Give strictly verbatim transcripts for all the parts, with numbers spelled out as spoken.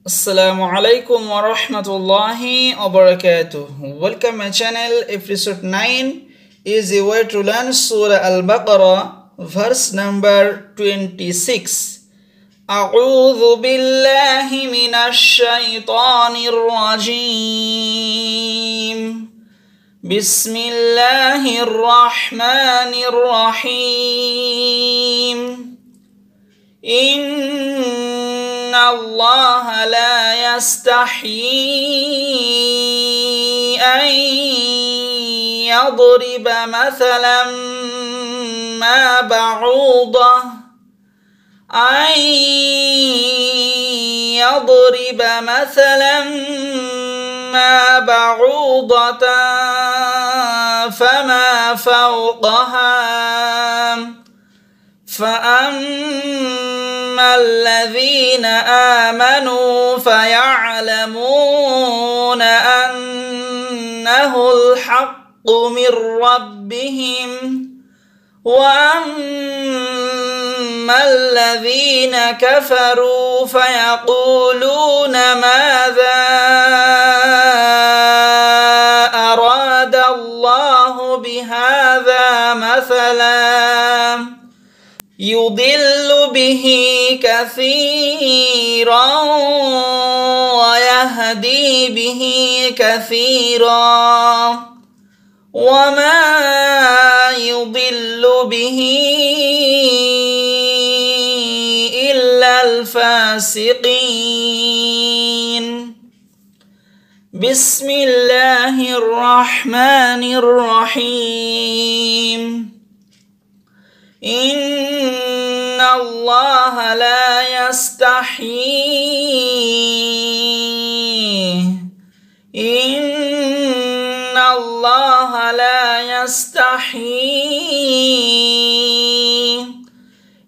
Assalamualaikum warahmatullahi wabarakatuh. Welcome my channel. Episode nine is a way to learn Surah Al-Baqarah, verse number twenty-six. A'udhu billahi minash shaytanir rajim. Bismillahirrahmanirrahim. Inna Allaha la yastahyi an yadriba mathalan ma ba'udah an yadriba mathalan ما بعوضة فما فوقها فأما الذين آمنوا فيعلمون أنه الحق من ربهم وأما الذين كفروا فيقولون ماذا أراد الله بهذا مثلا يضل به كثيرا ويهدي به كثيرا وما يضل به إلا الفاسقين. بسم الله الرحمن الرحيم. إن الله لا يستحيي إن الله لا يستحيي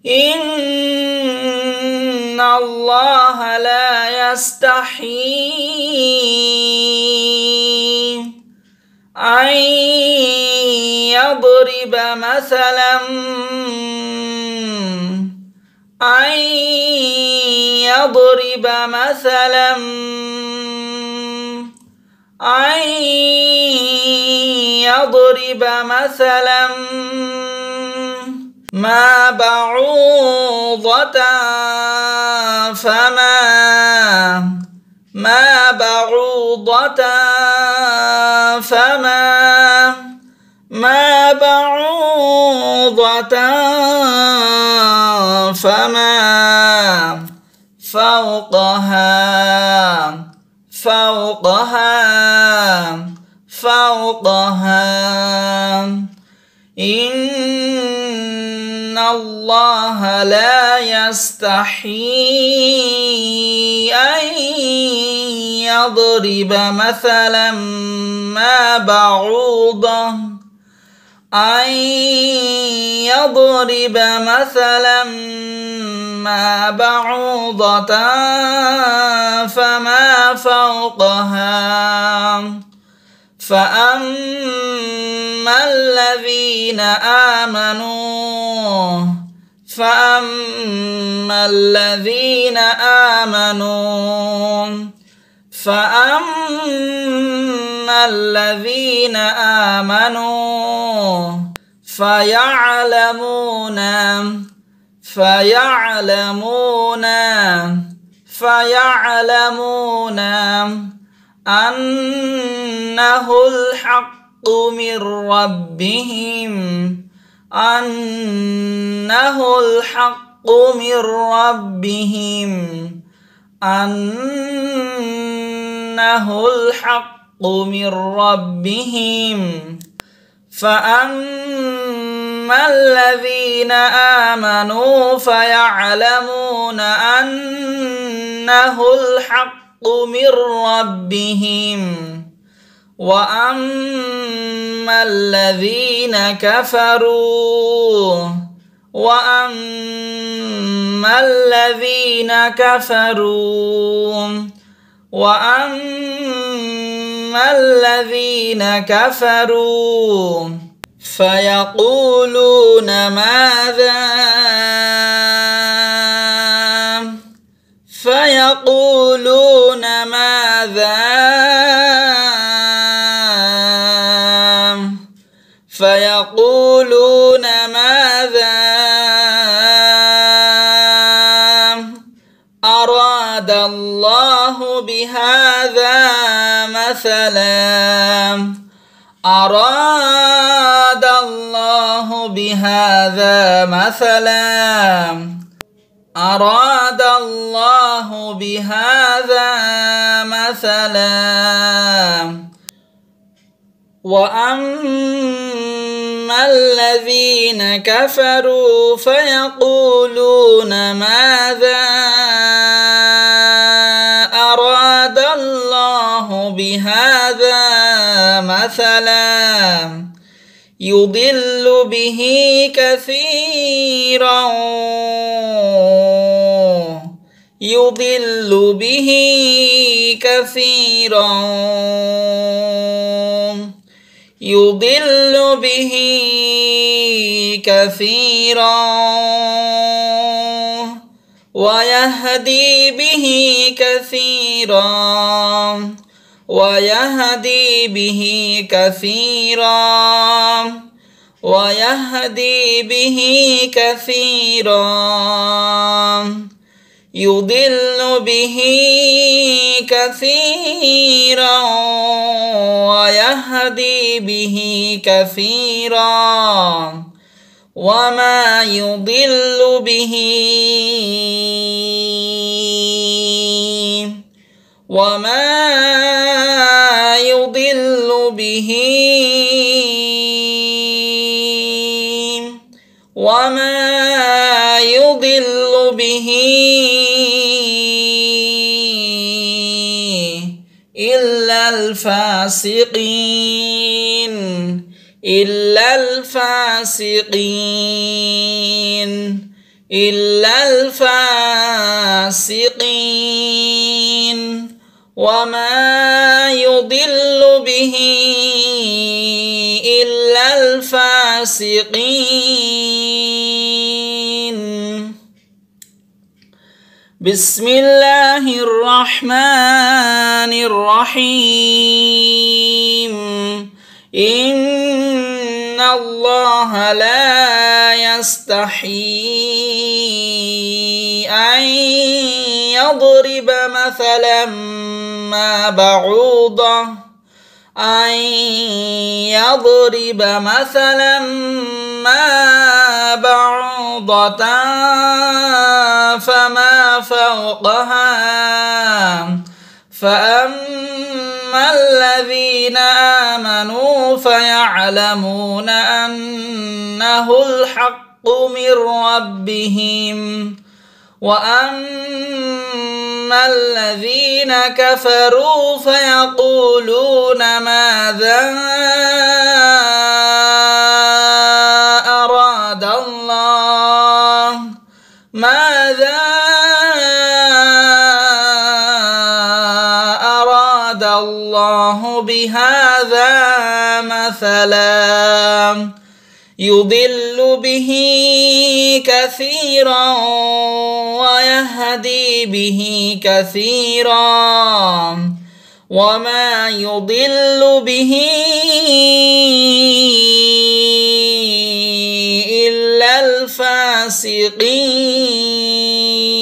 إن الله لا يستحيي أن يضرب مثلا أن يضرب مثلا أن يضرب مثلا ما بعوضة فما ما بعوضة فما ما بعوضة فما فوقها فوقها فوقها إن الله لا يستحيي أن يضرب مثلا ما بعوضة أن يضرب مثلا ما بعوضة فما فوقها فأما الذين آمنوا فأما الذين آمنوا فأما الذين آمنوا فيعلمون فيعلمون فيعلمون أنه الحق من ربهم أنه الحق من ربهم أنه الحق من ربهم فأما الذين آمنوا فيعلمون أنه الحق من ربهم وأما الذين كفروا وأما الذين كفروا وأما الذين كفروا فيقولون ماذا فيقولون فَيَقُولُونَ مَاذَا أَرَادَ اللَّهُ بِهَذَا مَثَلًا أَرَادَ اللَّهُ بِهَذَا مَثَلًا أَرَادَ اللَّهُ بِهَذَا مَثَلًا وَأَمَّا الَّذِينَ كَفَرُوا فَيَقُولُونَ مَاذَا أَرَادَ اللَّهُ بِهَذَا مَثَلًا يُضِلُّ بِهِ كَثِيرًا يُضِلُّ بِهِ كَثِيرًا يُضِلُّ بِهِ كَثِيرًا وَيَهْدِي بِهِ كَثِيرًا وَيَهْدِي بِهِ كَثِيرًا وَيَهْدِي بِهِ كَثِيرًا يُضِلُّ بِهِ كَثِيرًا وَيَهْدِي بِهِ كَثِيرًا وَمَا يُضِلُّ بِهِ وَمَا يُضِلُّ بِهِ وَمَا يُضِلُّ بِهِ إِلَّا الْفَاسِقِينَ إِلَّا الْفَاسِقِينَ إِلَّا الْفَاسِقِينَ وَمَا يُضِلُّ بِهِ إِلَّا الْفَاسِقِينَ بِسْمِ اللَّهِ الرَّحْمَنِ الرَّحِيمِ إِنَّ اللَّهَ لَا يَسْتَحْيِي أَنْ يَضْرِبَ مَثَلًا مَا بَعُوضَةً أَنْ يَضْرِبَ مَثَلًا مَا بَعُوضَةً فَمَا فَوْقَهَا فَأَمَّا الَّذِينَ آمَنُوا فَيَعْلَمُونَ أَنَّهُ الْحَقُّ مِنْ رَبِّهِمْ وَأَمَّا الَّذِينَ كَفَرُوا فَيَقُولُونَ مَاذَا أَرَادَ اللَّهُ مَاذَا أَرَادَ اللَّهُ بِهَذَا مَثَلًا يُضِلُّ بِهِ كَثِيرًا وَيَهْدِي بِهِ كَثِيرًا وَمَا يُضِلُّ بِهِ إِلَّا الْفَاسِقِينَ